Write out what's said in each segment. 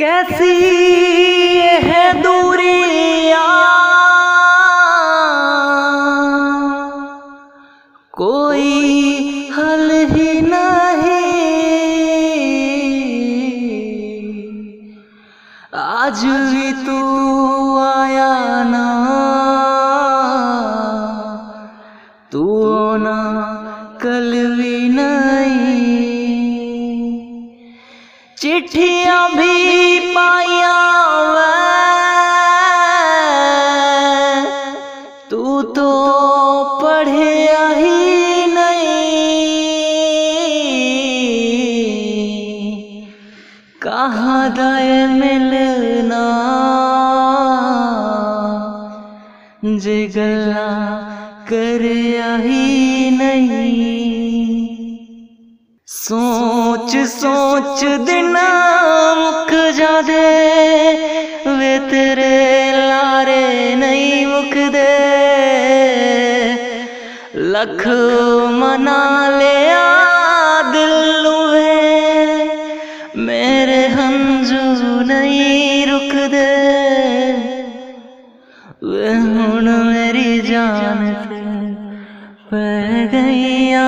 कैसी है दूरियां कोई हल ही नहीं, आज भी तू आया ना, तू ना कल भी नहीं। चिट्ठियां भी पाया तू तो पढ़े ही नहीं, कहाँ दाए मिलना जे गल्ला करे ही नहीं। सोच सोच दिन मुक जादे, वे तेरे लारे नहीं मुकदे। लख मना लिया दिल वे मेरे हंजू नहीं रुकदे। वे हुण मेरी जान पै गईया,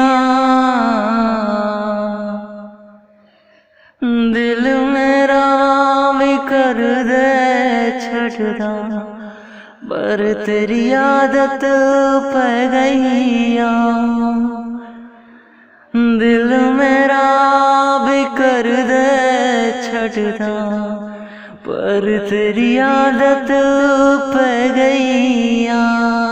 दिल मेरा भी कर दे छटदा, पर तेरी आदत पै गईया। दिल मेरा भी कर दे छटदा, पर तेरी आदत पै गईया।